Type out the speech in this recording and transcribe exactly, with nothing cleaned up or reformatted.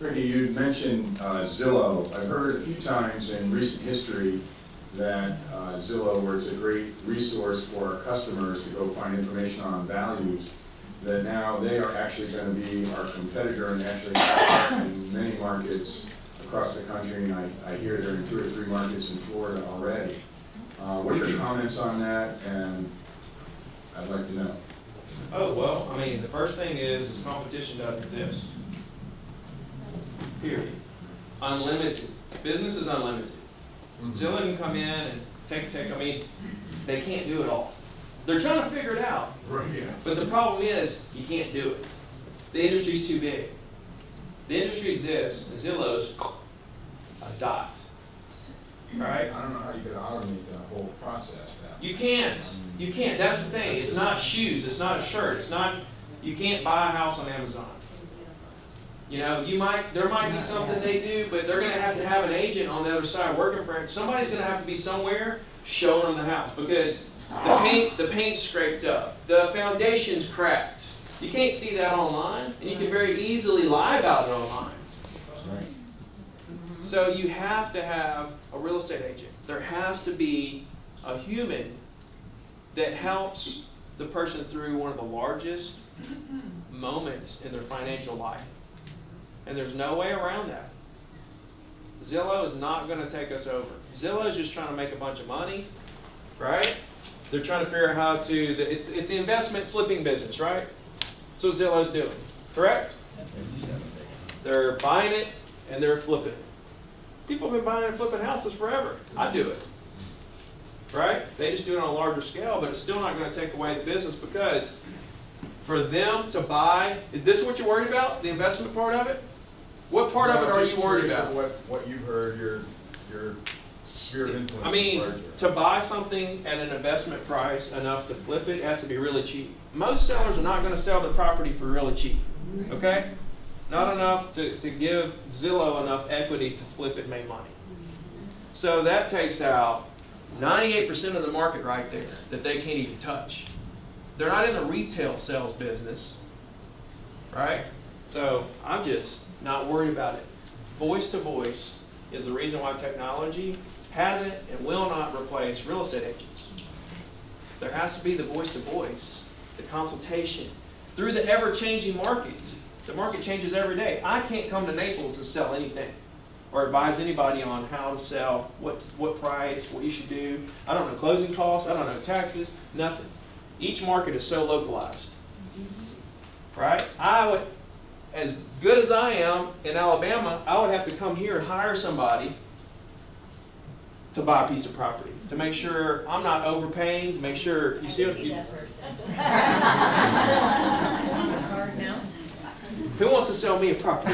Ricky, you mentioned uh, Zillow. I've heard a few times in recent history that uh, Zillow was a great resource for our customers to go find information on values, that now they are actually going to be our competitor and actually in many markets across the country, and I, I hear they're in two or three markets in Florida already. Uh, what are your comments on that, and I'd like to know. Oh, well, I mean, the first thing is, is competition doesn't exist. Period. Unlimited. Business is unlimited. Mm-hmm. Zillow can come in and take, take, I mean, they can't do it all. They're trying to figure it out. Right, yeah. But the problem is, you can't do it. The industry's too big. The industry's this, and Zillow's a dot. All right? I don't know how you could automate that whole process now. You can't. You can't. That's the thing. It's not shoes. It's not a shirt. It's not, you can't buy a house on Amazon. You know, you might, there might be something they do, but they're going to have to have an agent on the other side working for it. Somebody's going to have to be somewhere showing them the house, because the paint, the paint's scraped up. The foundation's cracked. You can't see that online, and you can very easily lie about it online. Right. So you have to have a real estate agent. There has to be a human that helps the person through one of the largest moments in their financial life. And there's no way around that. Zillow is not going to take us over. Zillow is just trying to make a bunch of money, right? They're trying to figure out how to, the, it's, it's the investment flipping business, right? So Zillow's doing, correct? They're buying it and they're flipping it. People have been buying and flipping houses forever. I do it, right? They just do it on a larger scale, but it's still not going to take away the business, because for them to buy, is this what you're worried about? The investment part of it? What part no, of it are you worried about? What, what you've heard, your, your sphere of influence. I mean, to buy something at an investment price enough to flip it has to be really cheap. Most sellers are not going to sell the property for really cheap, okay? Not enough to, to give Zillow enough equity to flip it and make money. So that takes out ninety-eight percent of the market right there that they can't even touch. They're not in the retail sales business, right? So I'm just not worried about it. Voice to voice is the reason why technology hasn't and will not replace real estate agents. There has to be the voice to voice, the consultation, through the ever-changing market. The market changes every day. I can't come to Naples and sell anything or advise anybody on how to sell, what, what price, what you should do. I don't know closing costs, I don't know taxes, nothing. Each market is so localized, right? I would, as good as I am in Alabama, I would have to come here and hire somebody to buy a piece of property, to make sure I'm not overpaying, to make sure, you I see what you, that person. Who wants to sell me a property?